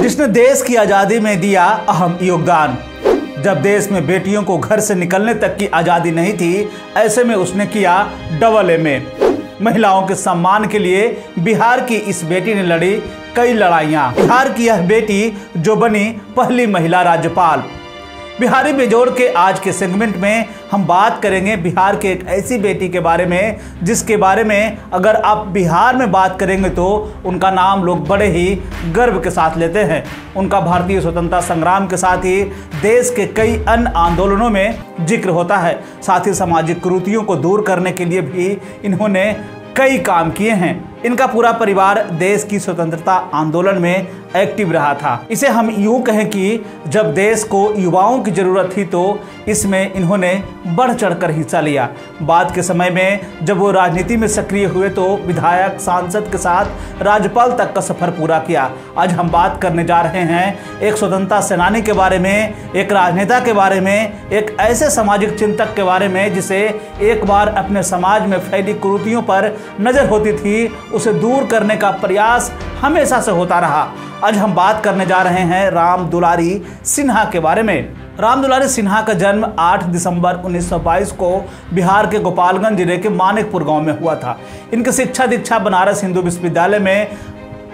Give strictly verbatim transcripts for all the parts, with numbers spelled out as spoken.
जिसने देश की आज़ादी में दिया अहम योगदान। जब देश में बेटियों को घर से निकलने तक की आज़ादी नहीं थी, ऐसे में उसने किया डबल एम ए। महिलाओं के सम्मान के लिए बिहार की इस बेटी ने लड़ी कई लड़ाइयाँ। बिहार की यह बेटी जो बनी पहली महिला राज्यपाल। बिहारी बेजोड़ के आज के सेगमेंट में हम बात करेंगे बिहार के एक ऐसी बेटी के बारे में जिसके बारे में अगर आप बिहार में बात करेंगे तो उनका नाम लोग बड़े ही गर्व के साथ लेते हैं। उनका भारतीय स्वतंत्रता संग्राम के साथ ही देश के कई अन्य आंदोलनों में जिक्र होता है। साथ ही सामाजिक कुरीतियों को दूर करने के लिए भी इन्होंने कई काम किए हैं। इनका पूरा परिवार देश की स्वतंत्रता आंदोलन में एक्टिव रहा था। इसे हम यूं कहें कि जब देश को युवाओं की ज़रूरत थी तो इसमें इन्होंने बढ़ चढ़कर हिस्सा लिया। बाद के समय में जब वो राजनीति में सक्रिय हुए तो विधायक सांसद के साथ राज्यपाल तक का सफ़र पूरा किया। आज हम बात करने जा रहे हैं एक स्वतंत्रता सेनानी के बारे में, एक राजनेता के बारे में, एक ऐसे सामाजिक चिंतक के बारे में जिसे एक बार अपने समाज में फैली कुरीतियों पर नज़र होती थी, उसे दूर करने का प्रयास हमेशा से होता रहा। आज हम बात करने जा रहे हैं राम दुलारी सिन्हा के बारे में। राम दुलारी सिन्हा का जन्म आठ दिसंबर उन्नीस सौ बाईस को बिहार के गोपालगंज जिले के मानिकपुर गांव में हुआ था। इनकी शिक्षा दीक्षा बनारस हिंदू विश्वविद्यालय में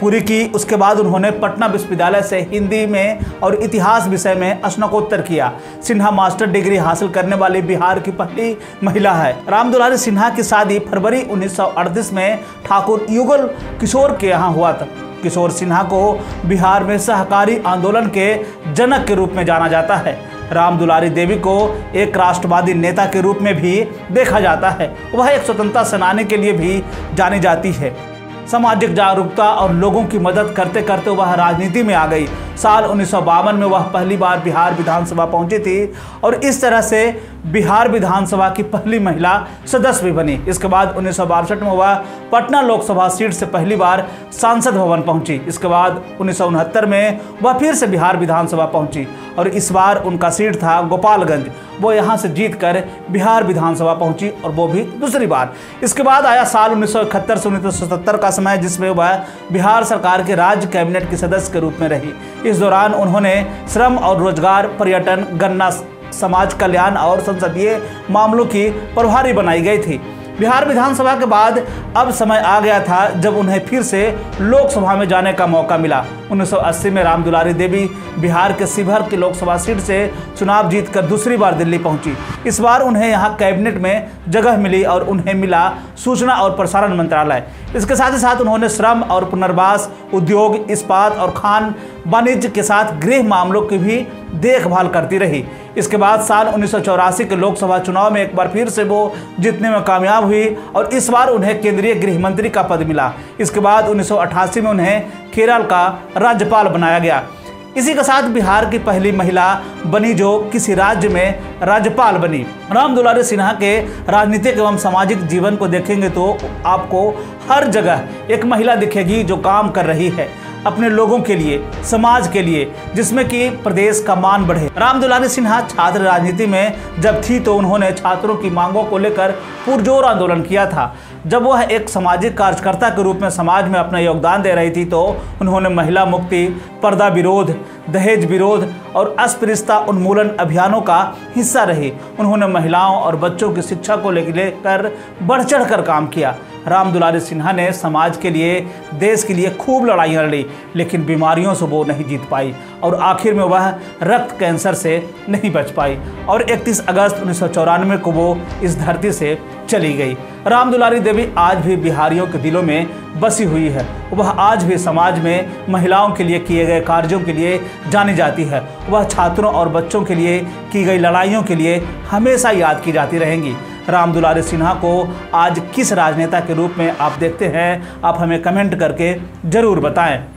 पूरी की। उसके बाद उन्होंने पटना विश्वविद्यालय से हिंदी में और इतिहास विषय में स्नातकोत्तर किया। सिन्हा मास्टर डिग्री हासिल करने वाली बिहार की पहली महिला है। राम दुलारी सिन्हा की शादी फरवरी उन्नीस सौ अड़तीस में ठाकुर युगल किशोर के यहाँ हुआ था। किशोर सिन्हा को बिहार में सहकारी आंदोलन के जनक के रूप में जाना जाता है। राम दुलारी देवी को एक राष्ट्रवादी नेता के रूप में भी देखा जाता है। वह एक स्वतंत्रता सेनानी के लिए भी जानी जाती है। सामाजिक जागरूकता और लोगों की मदद करते करते वह राजनीति में आ गई। साल उन्नीस सौ बावन में वह पहली बार बिहार विधानसभा पहुंची थी और इस तरह से बिहार विधानसभा की पहली महिला सदस्य भी बनी। इसके बाद उन्नीस सौ बासठ में वह पटना लोकसभा सीट से पहली बार सांसद भवन पहुंची। इसके बाद उन्नीस सौ उनहत्तर में वह फिर से बिहार विधानसभा पहुंची और इस बार उनका सीट था गोपालगंज। वो यहाँ से जीतकर बिहार विधानसभा पहुंची और वो भी दूसरी बार। इसके बाद आया साल उन्नीस सौ इकहत्तर से उन्नीस सौ सतहत्तर का समय, जिसमें वह बिहार सरकार के राज्य कैबिनेट की सदस्य के रूप में रही। इस दौरान उन्होंने श्रम और रोजगार, पर्यटन, गन्ना, समाज कल्याण और संसदीय मामलों की प्रभारी बनाई गई थी। बिहार विधानसभा के बाद अब समय आ गया था जब उन्हें फिर से लोकसभा में जाने का मौका मिला। उन्नीस सौ अस्सी में राम दुलारी देवी बिहार के शिवहर की लोकसभा सीट से चुनाव जीतकर दूसरी बार दिल्ली पहुंची। इस बार उन्हें यहां कैबिनेट में जगह मिली और उन्हें मिला सूचना और प्रसारण मंत्रालय। इसके साथ ही साथ उन्होंने श्रम और पुनर्वास, उद्योग, इस्पात और खान वाणिज्य के साथ गृह मामलों की भी देखभाल करती रही। इसके बाद साल उन्नीस सौ चौरासी के लोकसभा चुनाव में एक बार फिर से वो जीतने में कामयाब हुई और इस बार उन्हें केंद्रीय गृह मंत्री का पद मिला। इसके बाद उन्नीस सौ अट्ठासी में उन्हें केरल का राज्यपाल बनाया गया। इसी के साथ बिहार की पहली महिला बनी जो किसी राज्य में राज्यपाल बनी। राम दुलारी सिन्हा के राजनीतिक एवं सामाजिक जीवन को देखेंगे तो आपको हर जगह एक महिला दिखेगी जो काम कर रही है अपने लोगों के लिए, समाज के लिए, जिसमें कि प्रदेश का मान बढ़े। राम दुलारी सिन्हा छात्र राजनीति में जब थी तो उन्होंने छात्रों की मांगों को लेकर पुरजोर आंदोलन किया था। जब वह एक सामाजिक कार्यकर्ता के रूप में समाज में अपना योगदान दे रही थी तो उन्होंने महिला मुक्ति, पर्दा विरोध, दहेज विरोध और अस्पृश्यता उन्मूलन अभियानों का हिस्सा रही। उन्होंने महिलाओं और बच्चों की शिक्षा को लेकर बढ़ चढ़ कर काम किया। राम दुलारी सिन्हा ने समाज के लिए, देश के लिए खूब लड़ाइयाँ लड़ी, लेकिन बीमारियों से वो नहीं जीत पाई और आखिर में वह रक्त कैंसर से नहीं बच पाई और इकतीस अगस्त उन्नीस सौ चौरानवे को वो इस धरती से चली गई। राम दुलारी देवी आज भी बिहारियों के दिलों में बसी हुई है। वह आज भी समाज में महिलाओं के लिए किए गए कार्यों के लिए जानी जाती है। वह छात्रों और बच्चों के लिए की गई लड़ाइयों के लिए हमेशा याद की जाती रहेंगी। राम दुलारी सिन्हा को आज किस राजनेता के रूप में आप देखते हैं, आप हमें कमेंट करके ज़रूर बताएं।